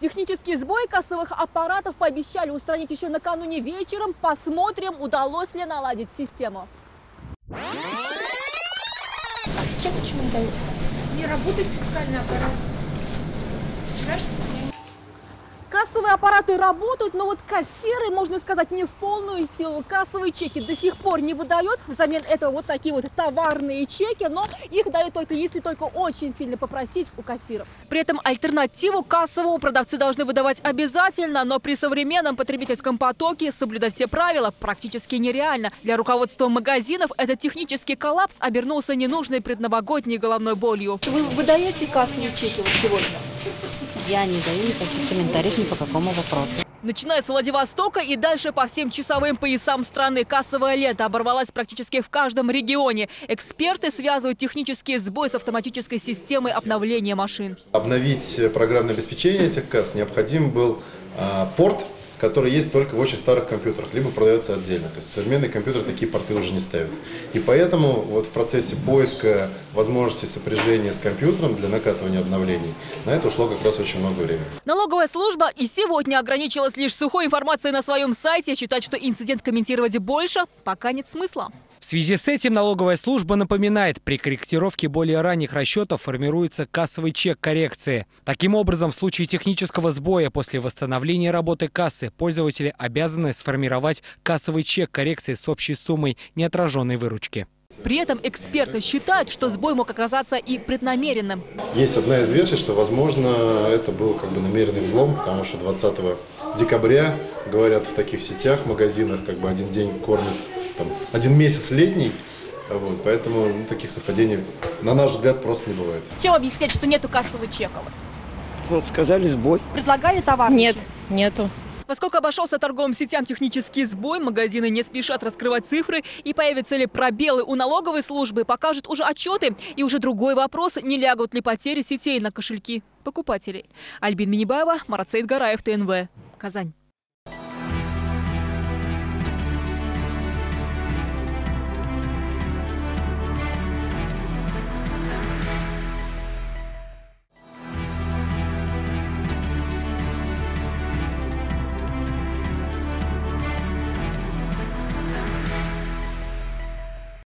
Технический сбой кассовых аппаратов пообещали устранить еще накануне вечером. Посмотрим, удалось ли наладить систему. Чек почему не дают? Не работает фискальный аппарат. Вчерашний день. Кассовые аппараты работают, но вот кассиры, можно сказать, не в полную силу. Кассовые чеки до сих пор не выдают. Взамен этого вот такие вот товарные чеки, но их дают только если только очень сильно попросить у кассиров. При этом альтернативу кассовому продавцы должны выдавать обязательно, но при современном потребительском потоке соблюдать все правила практически нереально. Для руководства магазинов этот технический коллапс обернулся ненужной предновогодней головной болью. Вы выдаете кассовые чеки вот сегодня? Я не даю никаких комментариев ни по какому вопросу. Начиная с Владивостока и дальше по всем часовым поясам страны, кассовая лента оборвалась практически в каждом регионе. Эксперты связывают технический сбой с автоматической системой обновления машин. Обновить программное обеспечение этих касс необходим был порт, который есть только в очень старых компьютерах, либо продается отдельно. То есть современные компьютеры такие порты уже не ставят. И поэтому вот в процессе поиска возможности сопряжения с компьютером для накатывания обновлений на это ушло как раз очень много времени. Налоговая служба и сегодня ограничилась лишь сухой информацией на своем сайте. Считать, что инцидент комментировать больше, пока нет смысла. В связи с этим налоговая служба напоминает, при корректировке более ранних расчетов формируется кассовый чек коррекции. Таким образом, в случае технического сбоя после восстановления работы кассы пользователи обязаны сформировать кассовый чек коррекции с общей суммой неотраженной выручки. При этом эксперты считают, что сбой мог оказаться и преднамеренным. Есть одна из версий, что, возможно, это был как бы намеренный взлом, потому что 20 декабря, говорят, в таких сетях, магазинах, как бы один день кормят, там, один месяц летний, вот, поэтому таких совпадений, на наш взгляд, просто не бывает. Чем объяснять, что нету кассового чека? Вот сказали сбой. Предлагали товар? Нет, нету. Поскольку обошелся торговым сетям технический сбой, магазины не спешат раскрывать цифры. И появятся ли пробелы у налоговой службы, покажут уже отчеты. И уже другой вопрос, не лягут ли потери сетей на кошельки покупателей. Альбина Минибаева, Марсель Гараев, ТНВ, Казань.